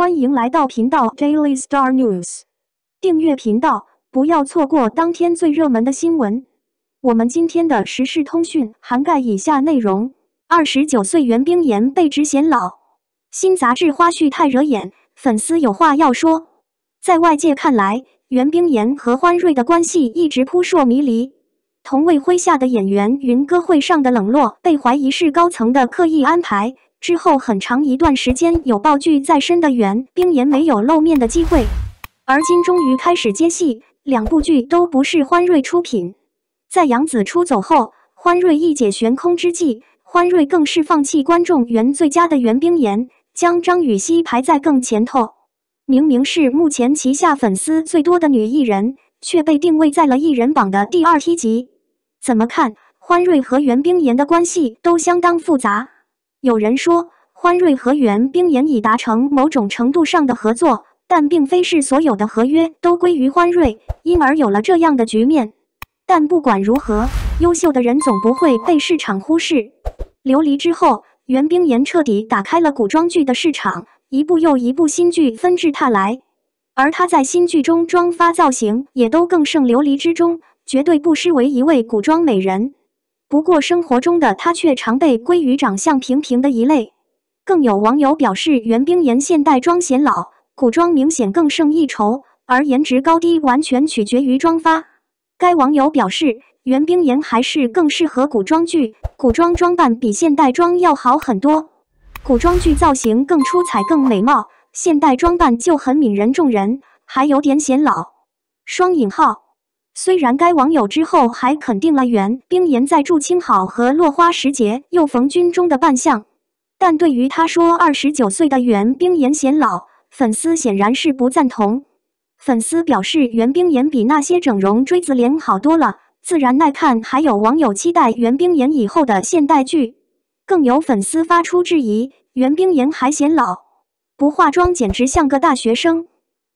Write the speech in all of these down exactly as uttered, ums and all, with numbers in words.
欢迎来到频道 Daily Star News， 订阅频道，不要错过当天最热门的新闻。我们今天的时事通讯涵盖以下内容： 二十九 岁袁冰妍被指显老，新杂志花絮太惹眼，粉丝有话要说。在外界看来，袁冰妍和欢芮的关系一直扑朔迷离。 同为麾下的演员云歌会上的冷落，被怀疑是高层的刻意安排。之后很长一段时间有爆剧在身的袁冰妍没有露面的机会，而今终于开始接戏，两部剧都不是欢芮出品。在杨紫出走后，欢芮一解悬空之际，欢芮更是放弃观众缘最佳的袁冰妍，将张雨绮排在更前头。明明是目前旗下粉丝最多的女艺人，却被定位在了艺人榜的第二梯级。 怎么看，欢芮和袁冰妍的关系都相当复杂。有人说，欢芮和袁冰妍已达成某种程度上的合作，但并非是所有的合约都归于欢芮，因而有了这样的局面。但不管如何，优秀的人总不会被市场忽视。流离之后，袁冰妍彻底打开了古装剧的市场，一部又一部新剧纷至沓来，而她在新剧中妆发造型也都更胜流离之中。 绝对不失为一位古装美人，不过生活中的她却常被归于长相平平的一类。更有网友表示，袁冰妍现代妆显老，古装明显更胜一筹，而颜值高低完全取决于妆发。该网友表示，袁冰妍还是更适合古装剧，古装装扮比现代妆要好很多，古装剧造型更出彩、更美貌，现代装扮就很泯人众人，还有点显老。双引号。 虽然该网友之后还肯定了袁冰妍在《祝青好》和《落花时节又逢君》中的扮相，但对于他说二十九岁的袁冰妍显老，粉丝显然是不赞同。粉丝表示，袁冰妍比那些整容锥子脸好多了，自然耐看。还有网友期待袁冰妍以后的现代剧，更有粉丝发出质疑：袁冰妍还显老，不化妆简直像个大学生。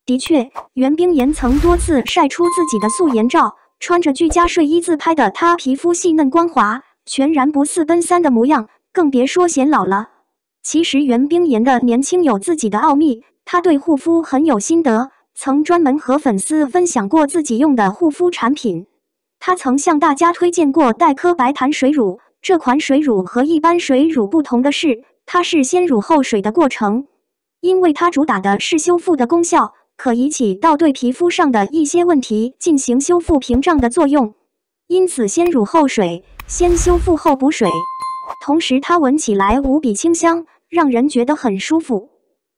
的确，袁冰妍曾多次晒出自己的素颜照，穿着居家睡衣自拍的她，皮肤细嫩光滑，全然不似奔三的模样，更别说显老了。其实袁冰妍的年轻有自己的奥秘，她对护肤很有心得，曾专门和粉丝分享过自己用的护肤产品。她曾向大家推荐过黛珂白檀水乳，这款水乳和一般水乳不同的是，它是先乳后水的过程，因为它主打的是修复的功效。 可以起到对皮肤上的一些问题进行修复屏障的作用，因此先乳后水，先修复后补水。同时，它闻起来无比清香，让人觉得很舒服，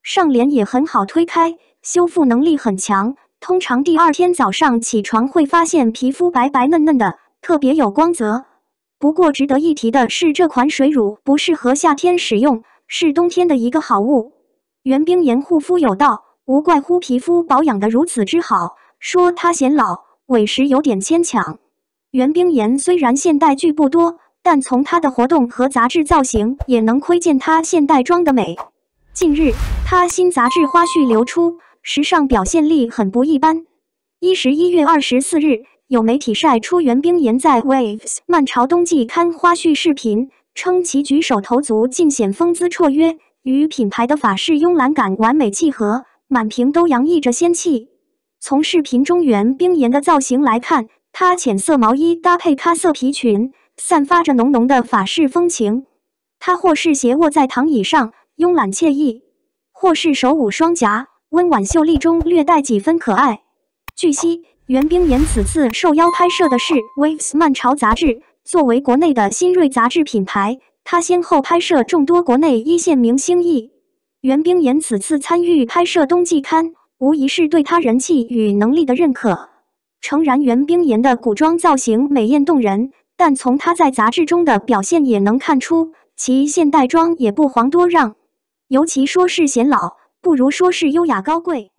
上脸也很好推开，修复能力很强。通常第二天早上起床会发现皮肤白白嫩嫩的，特别有光泽。不过值得一提的是，这款水乳不适合夏天使用，是冬天的一个好物。袁冰妍护肤有道。 无怪乎皮肤保养得如此之好，说她显老，委实有点牵强。袁冰妍虽然现代剧不多，但从她的活动和杂志造型也能窥见她现代妆的美。近日，她新杂志花絮流出，时尚表现力很不一般。十一月二十四日，有媒体晒出袁冰妍在 Waves 漫潮冬季刊花絮视频，称其举手投足尽显风姿绰约，与品牌的法式慵懒感完美契合。 满屏都洋溢着仙气。从视频中袁冰妍的造型来看，她浅色毛衣搭配咖色皮裙，散发着浓浓的法式风情。她或是斜卧在躺椅上，慵懒惬意；或是手舞双颊，温婉秀丽中略带几分可爱。据悉，袁冰妍此次受邀拍摄的是《Waves》漫潮杂志。作为国内的新锐杂志品牌，她先后拍摄众多国内一线明星艺。 袁冰妍此次参与拍摄冬季刊，无疑是对她人气与能力的认可。诚然，袁冰妍的古装造型美艳动人，但从她在杂志中的表现也能看出，其现代妆也不遑多让。尤其说是显老，不如说是优雅高贵。